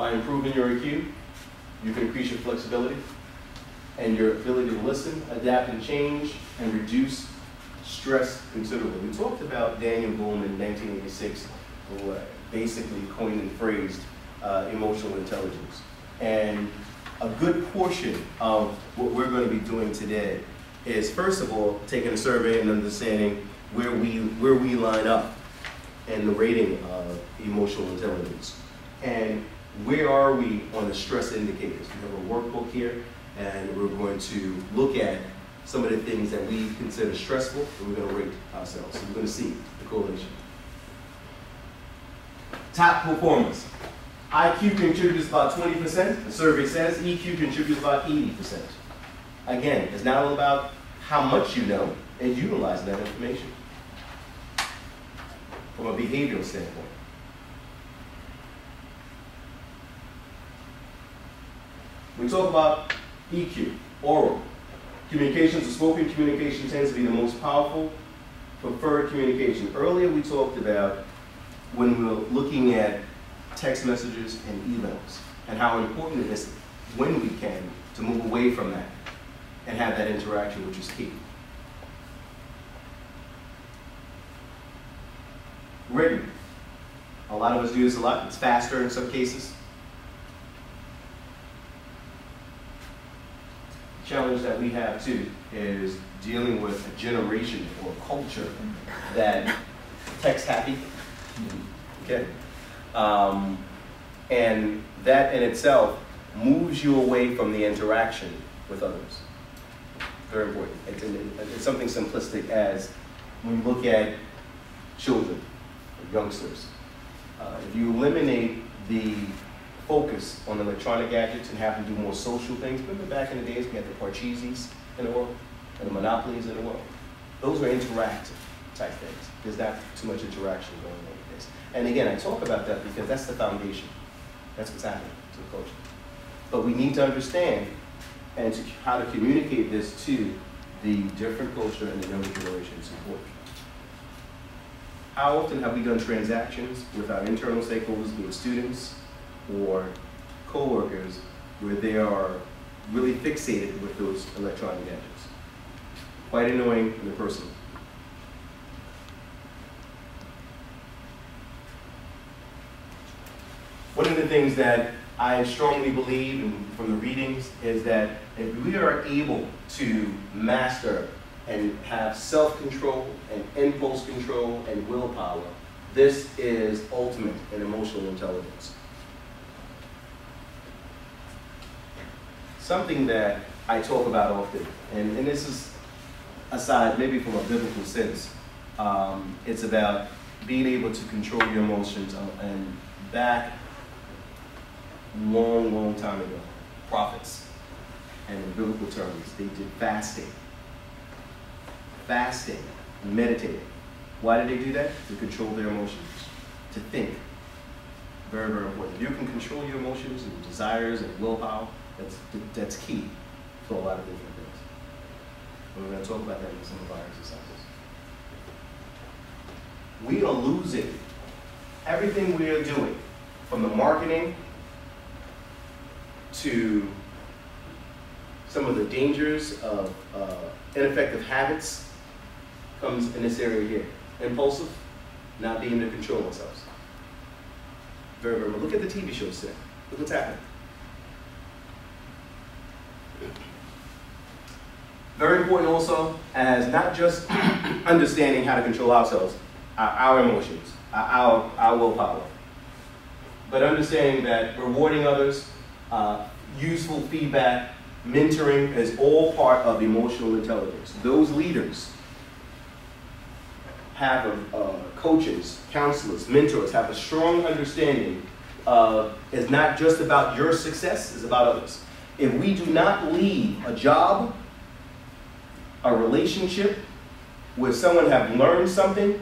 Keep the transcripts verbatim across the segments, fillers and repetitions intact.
By improving your E Q, you can increase your flexibility and your ability to listen, adapt and change, and reduce stress considerably. We talked about Daniel Goleman in nineteen eighty-six, who basically coined and phrased uh, emotional intelligence. And a good portion of what we're going to be doing today is, first of all, taking a survey and understanding where we, where we line up in the rating of emotional intelligence. And where are we on the stress indicators? We have a workbook here, and we're going to look at some of the things that we consider stressful, and we're going to rate ourselves. So we're going to see the correlation. Top performers. I Q contributes about twenty percent, the survey says. E Q contributes about eighty percent. Again, it's not all about how much you know and utilizing that information. From a behavioral standpoint. We talk about E Q, oral. Communications or spoken communication tends to be the most powerful preferred communication. Earlier we talked about when we were looking at text messages and emails and how important it is when we can to move away from that and have that interaction, which is key. Written. A lot of us do this a lot. It's faster in some cases. Challenge that we have too is dealing with a generation or a culture that text happy, okay, um, and that in itself moves you away from the interaction with others. Very important. It's, it's something simplistic as when you look at children, youngsters. Uh, if you eliminate the focus on electronic gadgets and have them do more social things. Remember back in the days we had the Parcheesis in the world and the Monopolies in the world. Those were interactive type things. There's not too much interaction going on with this. And again, I talk about that because that's the foundation. That's what's happening to the culture. But we need to understand and to how to communicate this to the different culture and the younger generation support. How often have we done transactions with our internal stakeholders, with students, or co-workers where they are really fixated with those electronic gadgets? Quite annoying in the person. One of the things that I strongly believe in, from the readings is that if we are able to master and have self-control and impulse control and willpower, this is ultimate in emotional intelligence. Something that I talk about often, and, and this is aside maybe from a biblical sense, um, it's about being able to control your emotions. And back long, long time ago, prophets, and in biblical terms, they did fasting. Fasting, meditating. Why did they do that? To control their emotions, to think. Very, very important. If you can control your emotions and desires and willpower, That's, that's key for a lot of different things. We're going to talk about that in some of our exercises. We are losing everything we are doing, from the marketing to some of the dangers of uh, ineffective habits, comes in this area here. Impulsive, not being able to control ourselves. Very, very well. Look at the T V shows today. Look what's happening. Very important also as not just understanding how to control ourselves, our, our emotions, our, our willpower, but understanding that rewarding others, uh, useful feedback, mentoring is all part of emotional intelligence. Those leaders have a, uh, coaches, counselors, mentors, have a strong understanding of it's not just about your success, it's about others. If we do not leave a job, a relationship where someone have learned something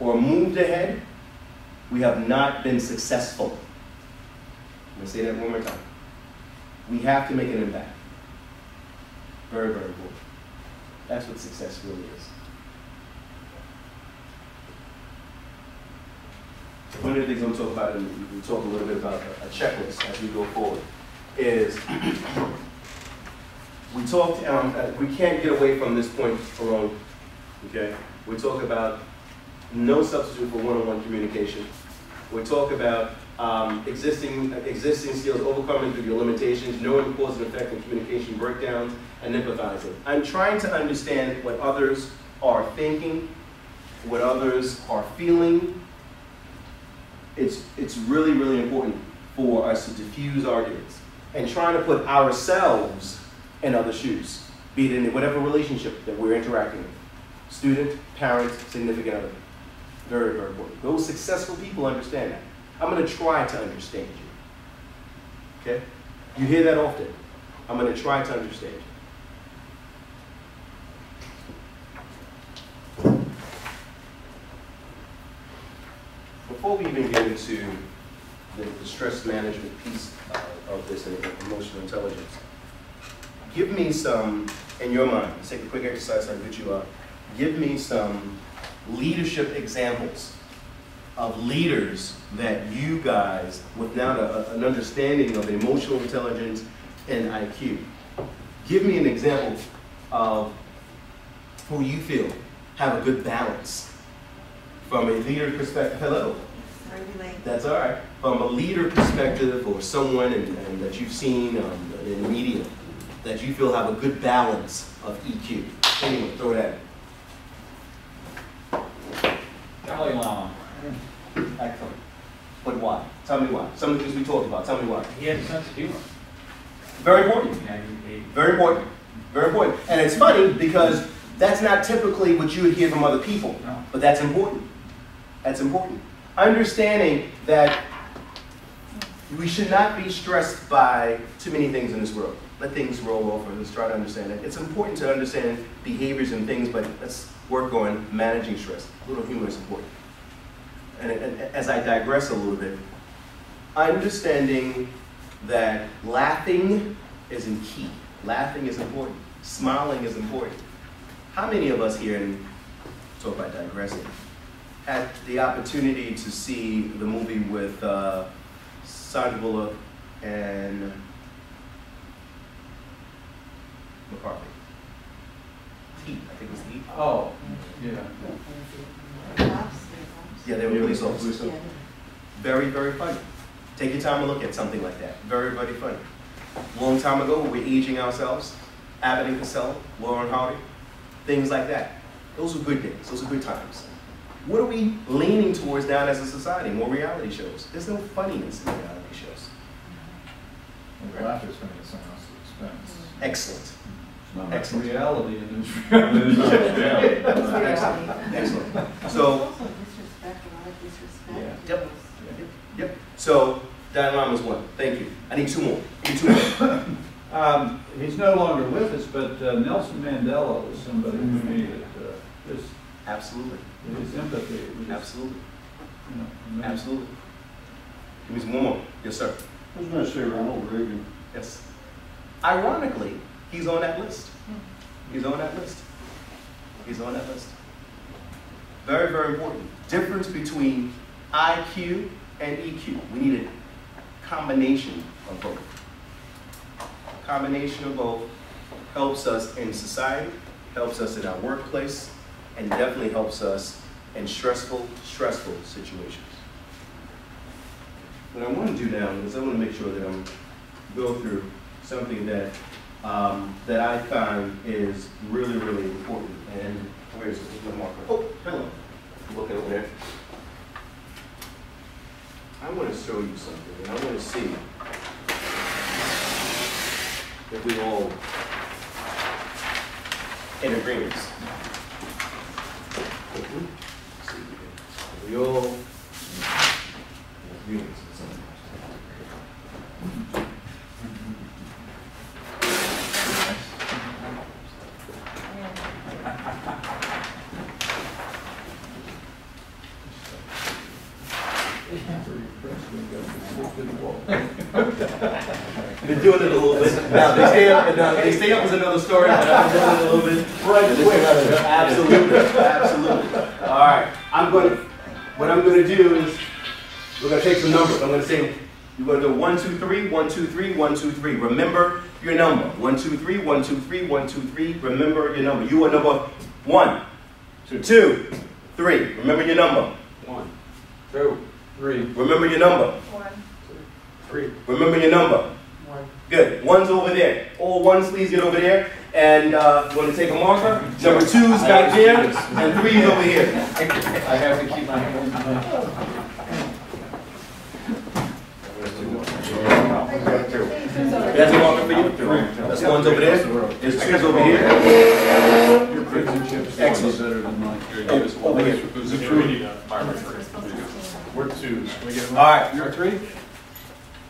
or moved ahead, we have not been successful. I'm going to say that one more time. We have to make an impact. Very, very important. That's what success really is. one of the things I'm going to talk about, and we'll talk a little bit about a checklist as we go forward, is we talked, um, we can't get away from this point alone, okay? We talk about no substitute for one-on-one communication. We talk about um, existing, existing skills, overcoming through your limitations, knowing cause and effect in communication breakdowns, and empathizing. I'm trying to understand what others are thinking, what others are feeling. It's, it's really, really important for us to diffuse arguments and trying to put ourselves in other shoes, be it in whatever relationship that we're interacting with. Student, parent, significant other. Very, very important. Those successful people understand that. I'm going to try to understand you. Okay? You hear that often. I'm going to try to understand you. Before we even get into the, the stress management piece uh, of this and emotional intelligence, give me some, in your mind, let's take a quick exercise so I can get you up. Give me some leadership examples of leaders that you guys, without a, an understanding of emotional intelligence and I Q, give me an example of who you feel have a good balance from a leader perspective. Hello. That's all right. From a leader perspective or someone and, and that you've seen um, in the media that you feel have a good balance of E Q. Anyway, throw that in. Dalai Lama. Excellent. But why? Tell me why. Some of the things we talked about. Tell me why. He has a sense of humor. Very important. Yeah, he, he, Very important. Very important. And it's funny because that's not typically what you would hear from other people. No. But that's important. That's important. Understanding that we should not be stressed by too many things in this world. Let things roll over. Let's try to understand it. It's important to understand behaviors and things, but let's work on managing stress. A little humor is important. And, and as I digress a little bit, understanding that laughing isn't key. Laughing is important. Smiling is important. How many of us here, and talk about digressing, had the opportunity to see the movie with uh, Sandra Bullock and McCarthy? Heat, I think it was Heat. Oh, yeah. Yeah, they were police officers. Yeah. Very, very funny. Take your time and look at something like that. Very, very funny. Long time ago, we were aging ourselves. Abbott and Cassell, Lauren Hardy. Things like that. Those were good days. Those were good times. What are we leaning towards now as a society? More reality shows. There's no funniness in reality shows. Well, laughter is funny at someone else's expense. Excellent. It's excellent. Reality and it's reality. Excellent. Excellent. So. Also disrespect, a lot of disrespect. Yep. Yep. So, Daniel Goleman was one. Thank you. I need two more. I need two more. Um, he's no longer with us, but uh, Nelson Mandela was somebody mm-hmm. for me that uh, just absolutely his empathy. Was absolutely, just, you know, amazing. Absolutely. Give me some more. Yes, sir. I was going to say Ronald Reagan. Yes. Ironically, he's on that list. He's on that list. He's on that list. Very, very important. Difference between I Q and E Q. We need a combination of both. Combination of both helps us in society, helps us in our workplace, and definitely helps us in stressful, stressful situations. What I want to do now is I want to make sure that I'm go through something that um, that I find is really, really important. And where's the marker? Oh, hello. Look over there. I want to show you something, and I want to see that we all in agreements. We all in agreements. They're doing it a little bit. Now they stay up and uh, they stay up is another story, but I'm doing it a little bit. Right away. Absolutely. Absolutely. All right. I'm gonna what I'm gonna do is We're going to take some numbers. I'm going to say, you're going to do one, two, three, one, two, three, one, two, three. Remember your number. One, two, three, one, two, three, one, two, three. Remember your number. You are number one. So two, three. Remember your number. One, two, three. Remember your number. One, two, three. Remember your number. One. Good. One's over there. All ones, please get over there. And uh, we're going to take a marker. Number two's back here, and three's over here. I have to keep my hand. That's a marker for you. That's one's over there. There's two's over here. Your chips and chips excellent. Better than mine. Over here. We're twos. All right. You're three.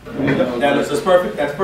That is perfect. That's perfect.